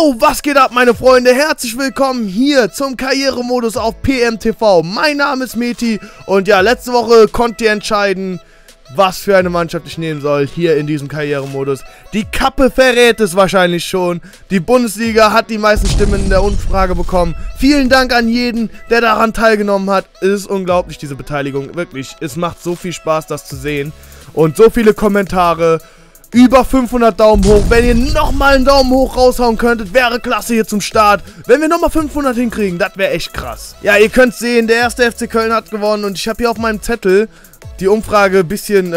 Yo, was geht ab, meine Freunde? Herzlich willkommen hier zum Karrieremodus auf PMTV. Mein Name ist Meti und ja, letzte Woche konnt ihr entscheiden, was für eine Mannschaft ich nehmen soll hier in diesem Karrieremodus. Die Kappe verrät es wahrscheinlich schon. Die Bundesliga hat die meisten Stimmen in der Umfrage bekommen. Vielen Dank an jeden, der daran teilgenommen hat. Es ist unglaublich, diese Beteiligung. Wirklich, es macht so viel Spaß, das zu sehen. Und so viele Kommentare. Über 500 Daumen hoch. Wenn ihr nochmal einen Daumen hoch raushauen könntet, wäre klasse hier zum Start. Wenn wir nochmal 500 hinkriegen, das wäre echt krass. Ja, ihr könnt sehen, der erste FC Köln hat gewonnen. Und ich habe hier auf meinem Zettel die Umfrage ein bisschen,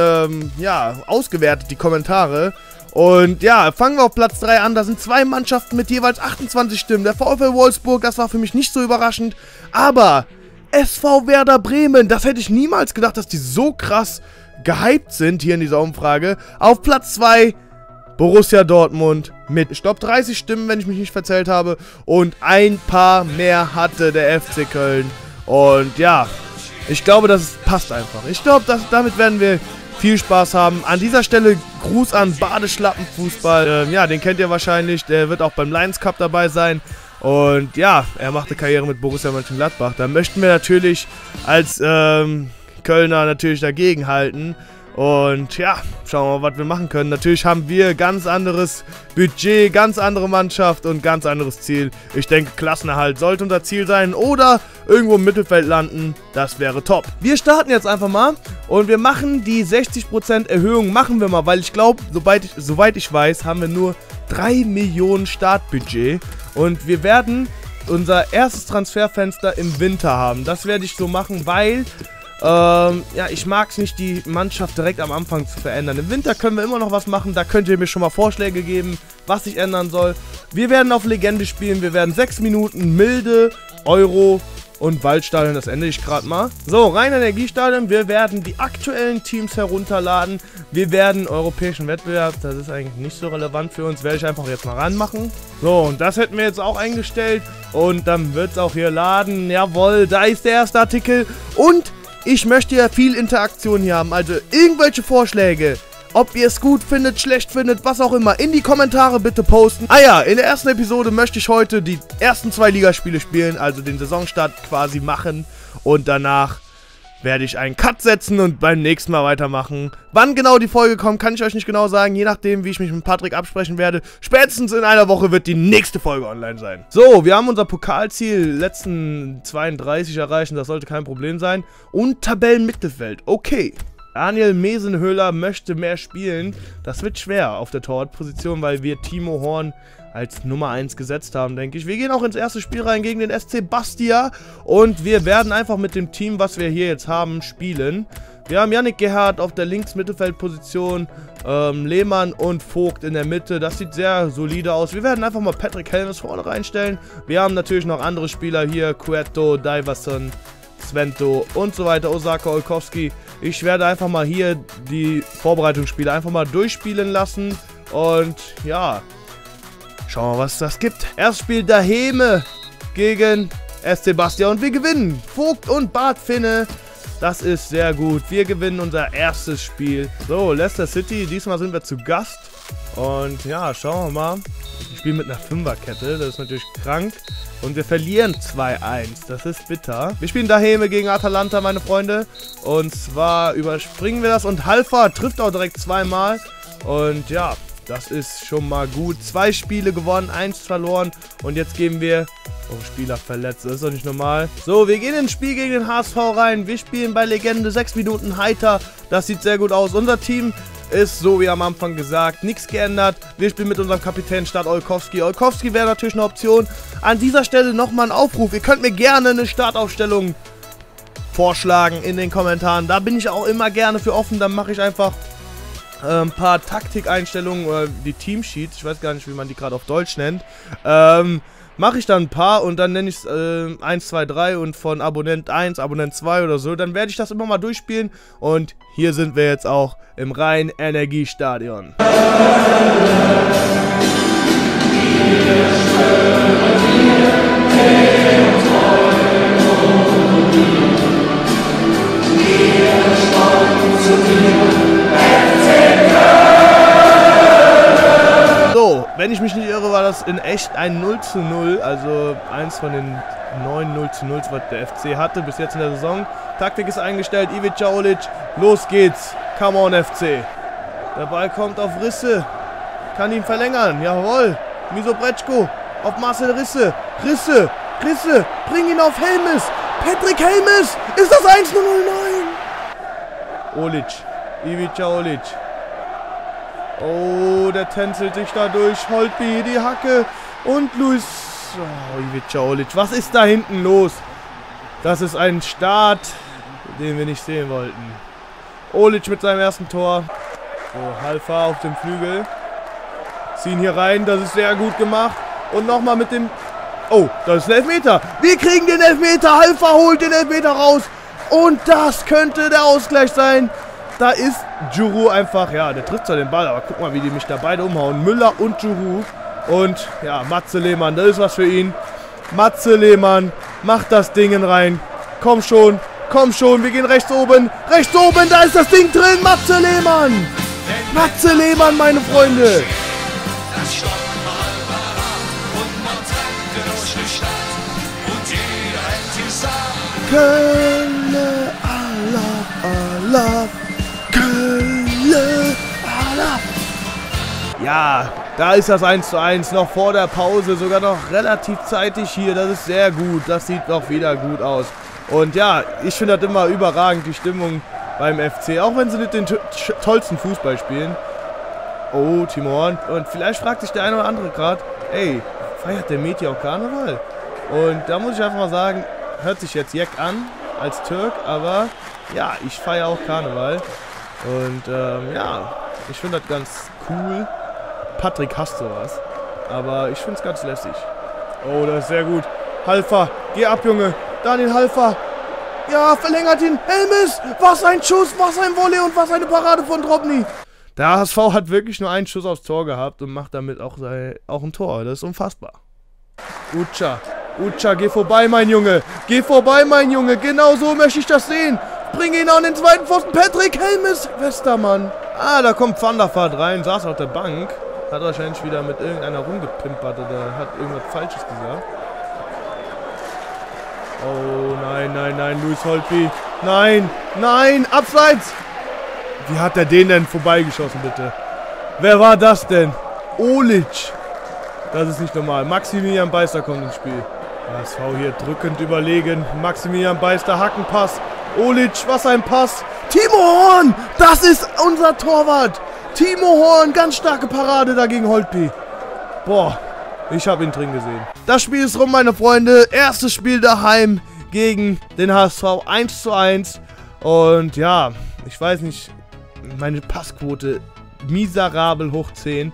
ja, ausgewertet, die Kommentare. Und ja, fangen wir auf Platz 3 an. Da sind zwei Mannschaften mit jeweils 28 Stimmen. Der VfL Wolfsburg, das war für mich nicht so überraschend. Aber SV Werder Bremen, das hätte ich niemals gedacht, dass die so krass gehypt sind hier in dieser Umfrage. Auf Platz 2 Borussia Dortmund mit, ich glaube, 30 Stimmen, wenn ich mich nicht verzählt habe. Und ein paar mehr hatte der FC Köln. Und ja, ich glaube, das passt einfach. Ich glaube, damit werden wir viel Spaß haben. An dieser Stelle Gruß an Badeschlappenfußball. Ja, den kennt ihr wahrscheinlich. Der wird auch beim Lions Cup dabei sein. Und ja, er machte Karriere mit Borussia Mönchengladbach. Da möchten wir natürlich als Kölner natürlich dagegen halten. Und ja, schauen wir mal, was wir machen können. Natürlich haben wir ganz anderes Budget, ganz andere Mannschaft und ganz anderes Ziel. Ich denke, Klassenerhalt sollte unser Ziel sein oder irgendwo im Mittelfeld landen. Das wäre top. Wir starten jetzt einfach mal und wir machen die 60% Erhöhung, machen wir mal, weil ich glaube, soweit ich weiß, haben wir nur 3 Millionen Startbudget und wir werden unser erstes Transferfenster im Winter haben. Das werde ich so machen, weil ja, ich mag es nicht, die Mannschaft direkt am Anfang zu verändern. Im Winter können wir immer noch was machen. Da könnt ihr mir schon mal Vorschläge geben, was ich ändern soll. Wir werden auf Legende spielen. Wir werden 6 Minuten Milde, Euro und Waldstadion. Das ändere ich gerade mal. So, Rhein-Energie-Stadion. Wir werden die aktuellen Teams herunterladen. Wir werden europäischen Wettbewerb. Das ist eigentlich nicht so relevant für uns. Werde ich einfach jetzt mal ranmachen. So, und das hätten wir jetzt auch eingestellt. Und dann wird es auch hier laden. Jawohl, da ist der erste Artikel. Und ich möchte ja viel Interaktion hier haben, also irgendwelche Vorschläge, ob ihr es gut findet, schlecht findet, was auch immer, in die Kommentare bitte posten. Ah ja, in der ersten Episode möchte ich heute die ersten 2 Ligaspiele spielen, also den Saisonstart quasi machen und danach werde ich einen Cut setzen und beim nächsten Mal weitermachen. Wann genau die Folge kommt, kann ich euch nicht genau sagen, je nachdem, wie ich mich mit Patrick absprechen werde. Spätestens in einer Woche wird die nächste Folge online sein. So, wir haben unser Pokalziel letzten 32 erreichen, das sollte kein Problem sein. Und Tabellenmittelfeld, okay. Daniel Mesenhöhler möchte mehr spielen. Das wird schwer auf der Torwartposition, weil wir Timo Horn als Nummer 1 gesetzt haben, denke ich. Wir gehen auch ins erste Spiel rein gegen den SC Bastia und wir werden einfach mit dem Team, was wir hier jetzt haben, spielen. Wir haben Yannick Gerhardt auf der Links-Mittelfeldposition, Lehmann und Vogt in der Mitte. Das sieht sehr solide aus. Wir werden einfach mal Patrick Helmes vorne reinstellen. Wir haben natürlich noch andere Spieler hier, Cueto, Diverson, Svento und so weiter, Osaka, Olkowski. Ich werde einfach mal hier die Vorbereitungsspiele einfach mal durchspielen lassen und ja, schauen wir mal, was das gibt. Erst spielt Daheme gegen SC Bastia und wir gewinnen. Vogt und Bartfinne, das ist sehr gut. Wir gewinnen unser erstes Spiel. So, Leicester City, diesmal sind wir zu Gast und ja, schauen wir mal. Ich spiele mit einer 5er-Kette, das ist natürlich krank. Und wir verlieren 2-1, das ist bitter. Wir spielen Daheme gegen Atalanta, meine Freunde. Und zwar überspringen wir das und Halfar trifft auch direkt 2-mal. Und ja, das ist schon mal gut. 2 Spiele gewonnen, 1 verloren. Und jetzt geben wir... Oh, Spieler verletzt, das ist doch nicht normal. So, wir gehen ins Spiel gegen den HSV rein. Wir spielen bei Legende 6 Minuten heiter. Das sieht sehr gut aus. Unser Team ist, so wie am Anfang gesagt, nichts geändert. Wir spielen mit unserem Kapitän statt Olkowski. Olkowski wäre natürlich eine Option. An dieser Stelle nochmal ein Aufruf. Ihr könnt mir gerne eine Startaufstellung vorschlagen in den Kommentaren. Da bin ich auch immer gerne für offen. Dann mache ich einfach ein paar Taktikeinstellungen, die Teamsheets. Ich weiß gar nicht, wie man die gerade auf Deutsch nennt. Mache ich dann ein paar und dann nenne ich es 1, 2, 3 und von Abonnent 1, Abonnent 2 oder so. Dann werde ich das immer mal durchspielen und hier sind wir jetzt auch im Rhein-Energie-Stadion. So, wenn ich mich nicht irre, war das ist in echt ein 0:0, also eins von den 9 0:0, was der FC hatte bis jetzt in der Saison. Taktik ist eingestellt, Ivica Olic, los geht's, come on FC. Der Ball kommt auf Risse, kann ihn verlängern, jawohl, Mišo Brečko auf Marcel Risse, Risse, bring ihn auf Helmes, Patrick Helmes, ist das 1:09. Olic, Ivica Olic. Oh, der tänzelt sich da durch. Holtby, die Hacke und Luis. Oh, Ivica Olic. Was ist da hinten los? Das ist ein Start, den wir nicht sehen wollten. Olic mit seinem ersten Tor. So, Halfar auf dem Flügel. Ziehen hier rein, das ist sehr gut gemacht. Und nochmal mit dem... Oh, das ist ein Elfmeter. Wir kriegen den Elfmeter. Halfar holt den Elfmeter raus. Und das könnte der Ausgleich sein. Da ist Juru einfach, ja, der trifft zwar den Ball, aber guck mal, wie die mich da beide umhauen. Müller und Juru. Und ja, Matze Lehmann, das ist was für ihn. Matze Lehmann, macht das Ding rein. Komm schon, wir gehen rechts oben, da ist das Ding drin. Matze Lehmann! Matze Lehmann, meine Freunde! Köln, Allah, Allah. Ja, da ist das 1:1, noch vor der Pause, sogar noch relativ zeitig hier, das ist sehr gut, das sieht doch wieder gut aus. Und ja, ich finde das immer überragend, die Stimmung beim FC, auch wenn sie nicht den tollsten Fußball spielen. Oh, Timo Horn, und vielleicht fragt sich der eine oder andere gerade, ey, feiert der Meti auch Karneval? Und da muss ich einfach mal sagen, hört sich jetzt Jack an, als Türk, aber ja, ich feiere auch Karneval. Und ja, ich finde das ganz cool. Patrick hasst sowas, aber ich finde es ganz lässig. Oh, das ist sehr gut. Halfar, geh ab, Junge. Daniel Halfar. Ja, verlängert ihn. Helmes, was ein Schuss, was ein Volley und was eine Parade von Drobny. Der HSV hat wirklich nur einen Schuss aufs Tor gehabt und macht damit auch ein Tor. Das ist unfassbar. Ucha, Ucha, geh vorbei, mein Junge. Geh vorbei, mein Junge. Genau so möchte ich das sehen. Bring ihn an den zweiten Pfosten. Patrick Helmes, Westermann. Ah, da kommt Van der Vaart rein, saß auf der Bank. Hat wahrscheinlich wieder mit irgendeiner rumgepimpert oder hat irgendwas Falsches gesagt. Oh, nein, nein, nein, Lewis Holtby. Nein, nein, abseits. Wie hat er den denn vorbeigeschossen, bitte? Wer war das denn? Olic. Das ist nicht normal. Maximilian Beister kommt ins Spiel. HSV hier drückend überlegen. Maximilian Beister, Hackenpass. Olic, was ein Pass. Timo Horn, das ist unser Torwart. Timo Horn, ganz starke Parade dagegen Holtby. Boah, ich habe ihn drin gesehen. Das Spiel ist rum, meine Freunde. Erstes Spiel daheim gegen den HSV 1:1. Und ja, ich weiß nicht, meine Passquote miserabel hoch 10.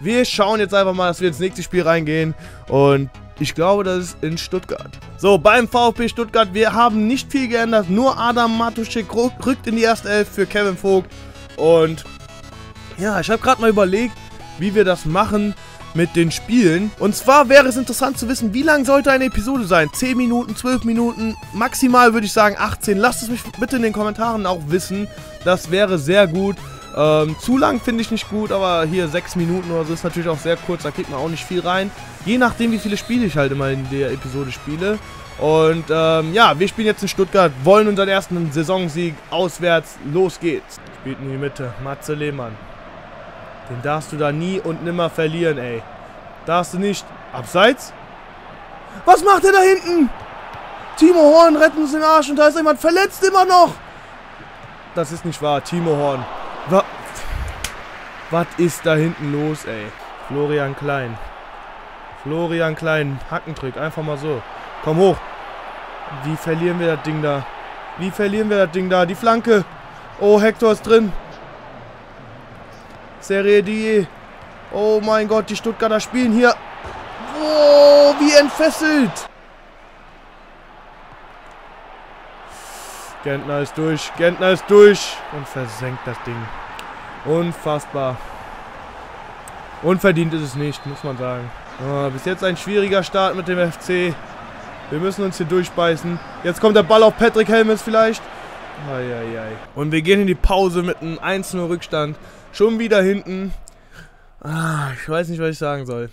Wir schauen jetzt einfach mal, dass wir ins nächste Spiel reingehen. Und ich glaube, das ist in Stuttgart. So, beim VfB Stuttgart, wir haben nicht viel geändert. Nur Adam Matusik rückt in die erste Elf für Kevin Vogt. Und ja, ich habe gerade mal überlegt, wie wir das machen mit den Spielen. Und zwar wäre es interessant zu wissen, wie lang sollte eine Episode sein? 10 Minuten, 12 Minuten, maximal würde ich sagen 18. Lasst es mich bitte in den Kommentaren auch wissen. Das wäre sehr gut. Zu lang finde ich nicht gut, aber hier 6 Minuten oder so ist natürlich auch sehr kurz, da kriegt man auch nicht viel rein. Je nachdem, wie viele Spiele ich halt immer in der Episode spiele. Und ja, wir spielen jetzt in Stuttgart, wollen unseren ersten Saisonsieg auswärts. Los geht's. Spielt in die Mitte, Matze Lehmann. Den darfst du da nie und nimmer verlieren, ey. Darfst du nicht. Abseits? Was macht er da hinten? Timo Horn rettet uns den Arsch und da ist jemand verletzt immer noch. Das ist nicht wahr, Timo Horn. Was ist da hinten los, ey? Florian Klein. Florian Klein. Hackentrick. Einfach mal so. Komm hoch. Wie verlieren wir das Ding da? Wie verlieren wir das Ding da? Die Flanke. Oh, Hector ist drin. Serie D. Oh mein Gott, die Stuttgarter spielen hier. Oh, wie entfesselt. Gentner ist durch. Gentner ist durch. Und versenkt das Ding. Unfassbar. Unverdient ist es nicht, muss man sagen. Oh, bis jetzt ein schwieriger Start mit dem FC. Wir müssen uns hier durchbeißen. Jetzt kommt der Ball auf Patrick Helmes vielleicht. Ei, ei, ei. Und wir gehen in die Pause mit einem 1:0 Rückstand. Schon wieder hinten. Ah, ich weiß nicht, was ich sagen soll.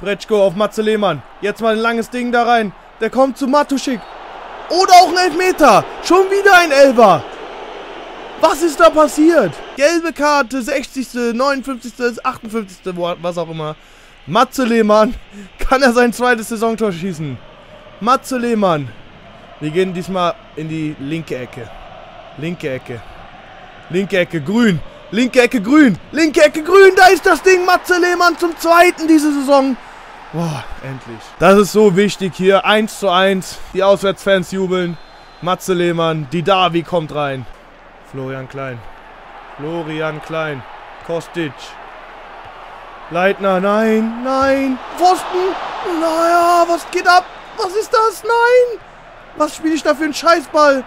Brečko auf Matze Lehmann. Jetzt mal ein langes Ding da rein. Der kommt zu Matusik. Oder auch ein Elfmeter. Schon wieder ein Elfer. Was ist da passiert? Gelbe Karte, 60., 59., 58., was auch immer. Matze Lehmann. Kann er sein zweites Saisontor schießen? Matze Lehmann. Wir gehen diesmal in die linke Ecke. Linke Ecke. Linke Ecke grün. Linke Ecke grün. Linke Ecke grün. Da ist das Ding. Matze Lehmann zum zweiten diese Saison. Boah, endlich. Das ist so wichtig hier. 1:1. Die Auswärtsfans jubeln. Matze Lehmann. Die Davi kommt rein. Florian Klein. Florian Klein. Kostic. Leitner. Nein. Nein. Pfosten. Naja, was geht ab? Was ist das? Nein. Was spiele ich da für einen Scheißball?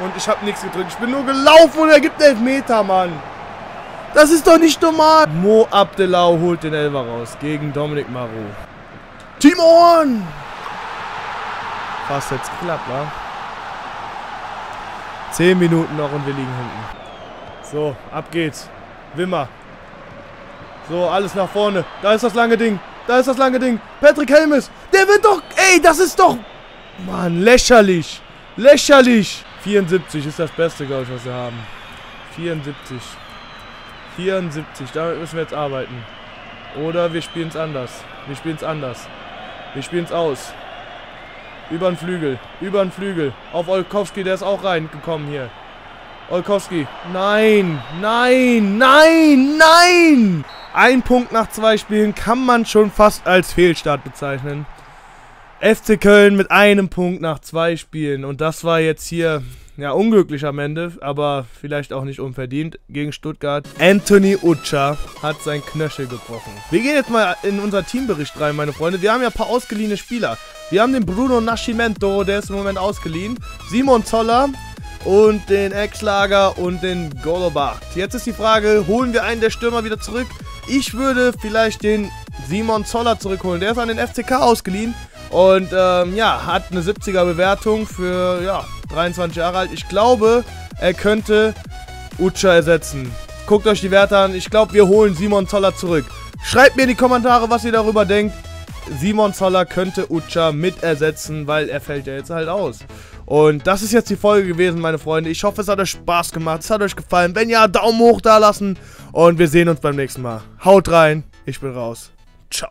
Und ich habe nichts gedrückt. Ich bin nur gelaufen und er gibt einen Elfmeter, Mann. Das ist doch nicht normal. Mo Abdelau holt den Elfer raus gegen Dominik Marot. Timo Horn. Fast jetzt klappt, wa? 10 Minuten noch und wir liegen hinten. So, ab geht's. Wimmer. So, alles nach vorne. Da ist das lange Ding. Da ist das lange Ding. Patrick Helmes. Der wird doch... Ey, das ist doch... Mann, lächerlich. Lächerlich. 74 ist das Beste, glaube ich, was wir haben. 74. 74, damit müssen wir jetzt arbeiten. Oder wir spielen es anders. Wir spielen es anders. Wir spielen es aus. Über den Flügel. Über den Flügel. Auf Olkowski, der ist auch reingekommen hier. Olkowski. Nein, nein, nein, nein. 1 Punkt nach 2 Spielen kann man schon fast als Fehlstart bezeichnen. FC Köln mit 1 Punkt nach 2 Spielen. Und das war jetzt hier, ja, unglücklich am Ende, aber vielleicht auch nicht unverdient gegen Stuttgart. Anthony Ucha hat sein Knöchel gebrochen. Wir gehen jetzt mal in unser Teambericht rein, meine Freunde. Wir haben ja ein paar ausgeliehene Spieler. Wir haben den Bruno Nascimento, der ist im Moment ausgeliehen. Simon Zoller und den Exlager und den Golobach. Jetzt ist die Frage, holen wir einen der Stürmer wieder zurück? Ich würde vielleicht den Simon Zoller zurückholen. Der ist an den FCK ausgeliehen. Und ja, hat eine 70er Bewertung für, ja, 23 Jahre alt. Ich glaube, er könnte Ucha ersetzen. Guckt euch die Werte an. Ich glaube, wir holen Simon Zoller zurück. Schreibt mir in die Kommentare, was ihr darüber denkt. Simon Zoller könnte Ucha mit ersetzen, weil er fällt ja jetzt halt aus. Und das ist jetzt die Folge gewesen, meine Freunde. Ich hoffe, es hat euch Spaß gemacht. Es hat euch gefallen. Wenn ja, Daumen hoch da lassen. Und wir sehen uns beim nächsten Mal. Haut rein. Ich bin raus. Ciao.